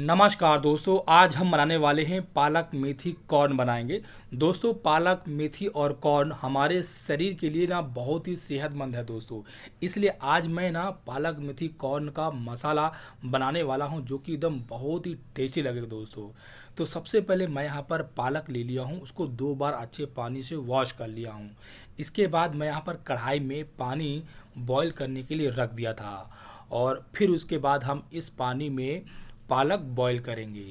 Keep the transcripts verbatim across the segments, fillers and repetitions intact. नमस्कार दोस्तों, आज हम बनाने वाले हैं पालक मेथी कॉर्न बनाएंगे। दोस्तों पालक मेथी और कॉर्न हमारे शरीर के लिए ना बहुत ही सेहतमंद है दोस्तों, इसलिए आज मैं ना पालक मेथी कॉर्न का मसाला बनाने वाला हूं जो कि एकदम बहुत ही टेस्टी लगेगा दोस्तों। तो सबसे पहले मैं यहाँ पर पालक ले लिया हूँ, उसको दो बार अच्छे पानी से वॉश कर लिया हूँ। इसके बाद मैं यहाँ पर कढ़ाई में पानी बॉयल करने के लिए रख दिया था और फिर उसके बाद हम इस पानी में पालक बॉईल करेंगे।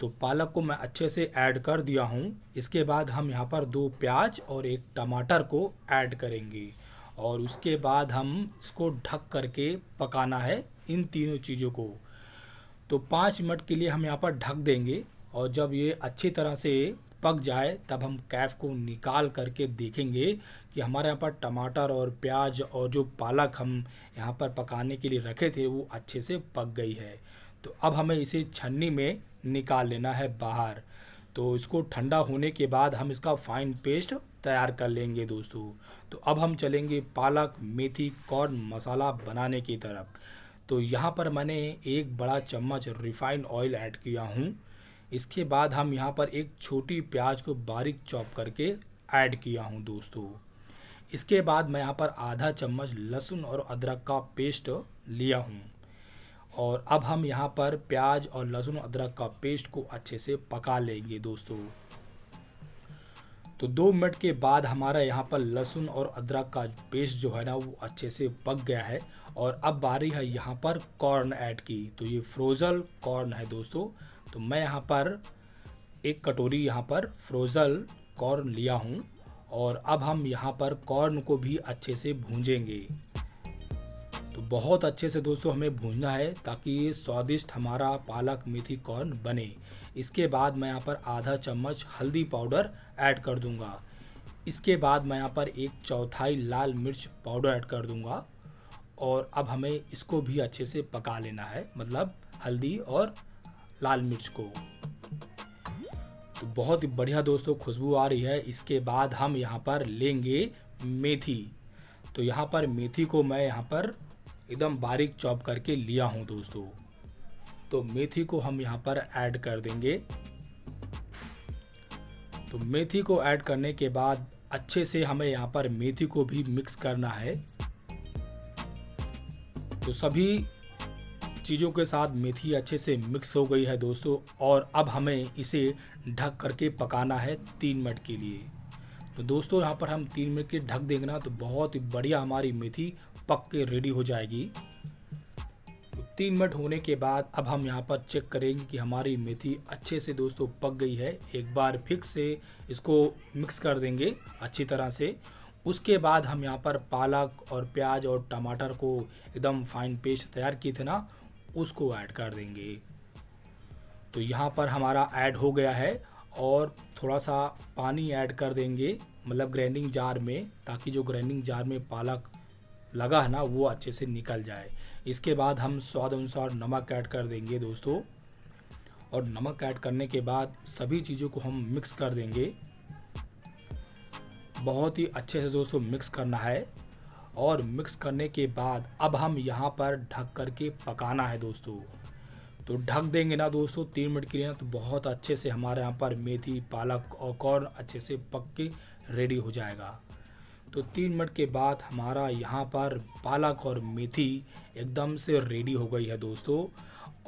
तो पालक को मैं अच्छे से ऐड कर दिया हूँ। इसके बाद हम यहाँ पर दो प्याज और एक टमाटर को ऐड करेंगे और उसके बाद हम इसको ढक करके पकाना है इन तीनों चीज़ों को। तो पाँच मिनट के लिए हम यहाँ पर ढक देंगे और जब ये अच्छी तरह से पक जाए तब हम कैप को निकाल करके देखेंगे कि हमारे यहाँ पर टमाटर और प्याज और जो पालक हम यहाँ पर पकाने के लिए रखे थे वो अच्छे से पक गई है। तो अब हमें इसे छन्नी में निकाल लेना है बाहर। तो इसको ठंडा होने के बाद हम इसका फाइन पेस्ट तैयार कर लेंगे दोस्तों। तो अब हम चलेंगे पालक मेथी कॉर्न मसाला बनाने की तरफ। तो यहाँ पर मैंने एक बड़ा चम्मच रिफाइंड ऑयल ऐड किया हूँ। इसके बाद हम यहाँ पर एक छोटी प्याज को बारीक चॉप करके ऐड किया हूँ दोस्तों। इसके बाद मैं यहाँ पर आधा चम्मच लहसुन और अदरक का पेस्ट लिया हूँ और अब हम यहाँ पर प्याज और लहसुन अदरक का पेस्ट को अच्छे से पका लेंगे दोस्तों। तो दो मिनट के बाद हमारा यहाँ पर लहसुन और अदरक का पेस्ट जो है ना वो अच्छे से पक गया है और अब बारी है यहाँ पर कॉर्न ऐड की। तो ये फ्रोजल कॉर्न है दोस्तों। तो मैं यहाँ पर एक कटोरी यहाँ पर फ्रोजल कॉर्न लिया हूँ और अब हम यहाँ पर कॉर्न को भी अच्छे से भूंजेंगे। तो बहुत अच्छे से दोस्तों हमें भूनना है ताकि ये स्वादिष्ट हमारा पालक मेथी कॉर्न बने। इसके बाद मैं यहाँ पर आधा चम्मच हल्दी पाउडर ऐड कर दूंगा। इसके बाद मैं यहाँ पर एक चौथाई लाल मिर्च पाउडर ऐड कर दूंगा और अब हमें इसको भी अच्छे से पका लेना है, मतलब हल्दी और लाल मिर्च को। तो बहुत ही बढ़िया दोस्तों खुशबू आ रही है। इसके बाद हम यहाँ पर लेंगे मेथी। तो यहाँ पर मेथी को मैं यहाँ पर एकदम बारीक चॉप करके लिया हूँ दोस्तों। तो मेथी को हम यहाँ पर ऐड कर देंगे। तो मेथी को ऐड करने के बाद अच्छे से हमें यहाँ पर मेथी को भी मिक्स करना है। तो सभी चीज़ों के साथ मेथी अच्छे से मिक्स हो गई है दोस्तों और अब हमें इसे ढक करके पकाना है तीन मिनट के लिए। तो दोस्तों यहाँ पर हम तीन मिनट के ढक देंगे ना तो बहुत ही बढ़िया हमारी मेथी पक के रेडी हो जाएगी। तो तीन मिनट होने के बाद अब हम यहाँ पर चेक करेंगे कि हमारी मेथी अच्छे से दोस्तों पक गई है। एक बार फिर से इसको मिक्स कर देंगे अच्छी तरह से। उसके बाद हम यहाँ पर पालक और प्याज और टमाटर को एकदम फाइन पेस्ट तैयार किए थे ना उसको ऐड कर देंगे। तो यहाँ पर हमारा ऐड हो गया है और थोड़ा सा पानी ऐड कर देंगे, मतलब ग्राइंडिंग जार में, ताकि जो ग्राइंडिंग जार में पालक लगा है ना वो अच्छे से निकल जाए। इसके बाद हम स्वाद अनुसार नमक ऐड कर देंगे दोस्तों और नमक ऐड करने के बाद सभी चीज़ों को हम मिक्स कर देंगे। बहुत ही अच्छे से दोस्तों मिक्स करना है और मिक्स करने के बाद अब हम यहाँ पर ढक करके पकाना है दोस्तों। तो ढक देंगे ना दोस्तों तीन मिनट के लिए ना तो बहुत अच्छे से हमारे यहाँ पर मेथी पालक और कॉर्न अच्छे से पक के रेडी हो जाएगा। तो तीन मिनट के बाद हमारा यहाँ पर पालक और मेथी एकदम से रेडी हो गई है दोस्तों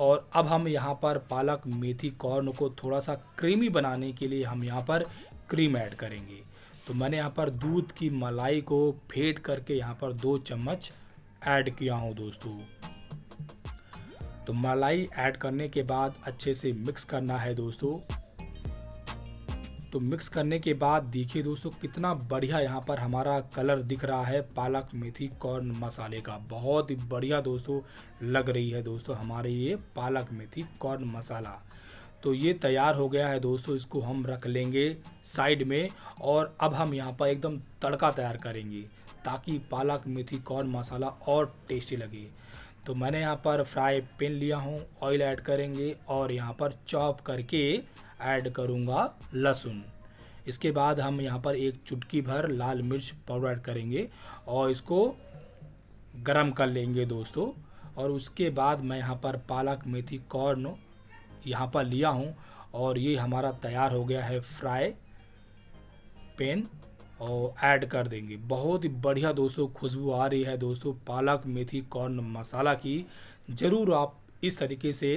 और अब हम यहाँ पर पालक मेथी कॉर्न को थोड़ा सा क्रीमी बनाने के लिए हम यहाँ पर क्रीम ऐड करेंगे। तो मैंने यहाँ पर दूध की मलाई को फेंट करके यहाँ पर दो चम्मच ऐड किया हूँ दोस्तों। तो मलाई ऐड करने के बाद अच्छे से मिक्स करना है दोस्तों। तो मिक्स करने के बाद देखिए दोस्तों कितना बढ़िया यहाँ पर हमारा कलर दिख रहा है पालक मेथी कॉर्न मसाले का। बहुत ही बढ़िया दोस्तों लग रही है दोस्तों हमारे ये पालक मेथी कॉर्न मसाला। तो ये तैयार हो गया है दोस्तों, इसको हम रख लेंगे साइड में और अब हम यहाँ पर एकदम तड़का तैयार करेंगे ताकि पालक मेथी कॉर्न मसाला और टेस्टी लगे। तो मैंने यहाँ पर फ्राई पैन लिया हूँ, ऑयल ऐड करेंगे और यहाँ पर चॉप करके ऐड करूँगा लहसुन। इसके बाद हम यहाँ पर एक चुटकी भर लाल मिर्च पाउडर ऐड करेंगे और इसको गरम कर लेंगे दोस्तों और उसके बाद मैं यहाँ पर पालक मेथी कॉर्न यहाँ पर लिया हूँ और ये हमारा तैयार हो गया है फ्राई पैन। और ऐड कर देंगे, बहुत ही बढ़िया दोस्तों खुशबू आ रही है दोस्तों पालक मेथी कॉर्न मसाला की। ज़रूर आप इस तरीके से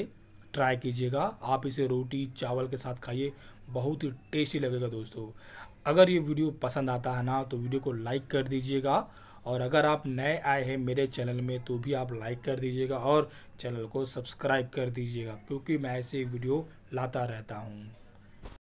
ट्राई कीजिएगा, आप इसे रोटी चावल के साथ खाइए, बहुत ही टेस्टी लगेगा दोस्तों। अगर ये वीडियो पसंद आता है ना तो वीडियो को लाइक कर दीजिएगा, और अगर आप नए आए हैं मेरे चैनल में तो भी आप लाइक कर दीजिएगा और चैनल को सब्सक्राइब कर दीजिएगा, क्योंकि मैं ऐसे वीडियो लाता रहता हूँ।